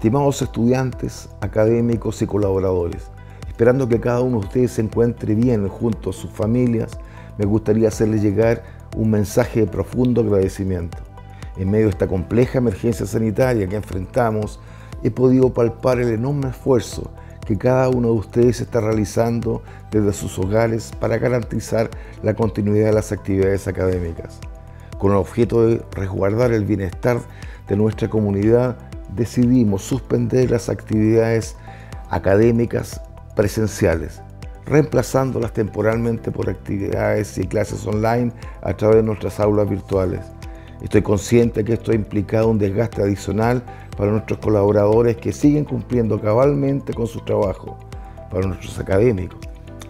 Estimados estudiantes, académicos y colaboradores, esperando que cada uno de ustedes se encuentre bien junto a sus familias, me gustaría hacerles llegar un mensaje de profundo agradecimiento. En medio de esta compleja emergencia sanitaria que enfrentamos, he podido palpar el enorme esfuerzo que cada uno de ustedes está realizando desde sus hogares para garantizar la continuidad de las actividades académicas, con el objeto de resguardar el bienestar de nuestra comunidad. Decidimos suspender las actividades académicas presenciales, reemplazándolas temporalmente por actividades y clases online a través de nuestras aulas virtuales. Estoy consciente que esto ha implicado un desgaste adicional para nuestros colaboradores que siguen cumpliendo cabalmente con su trabajo, para nuestros académicos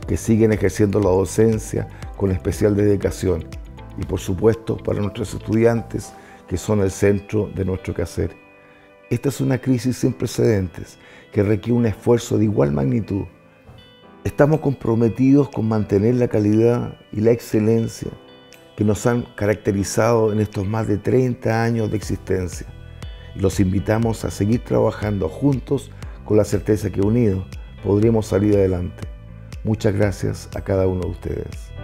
que siguen ejerciendo la docencia con especial dedicación y, por supuesto, para nuestros estudiantes que son el centro de nuestro quehacer. Esta es una crisis sin precedentes que requiere un esfuerzo de igual magnitud. Estamos comprometidos con mantener la calidad y la excelencia que nos han caracterizado en estos más de 30 años de existencia. Los invitamos a seguir trabajando juntos con la certeza que unidos podremos salir adelante. Muchas gracias a cada uno de ustedes.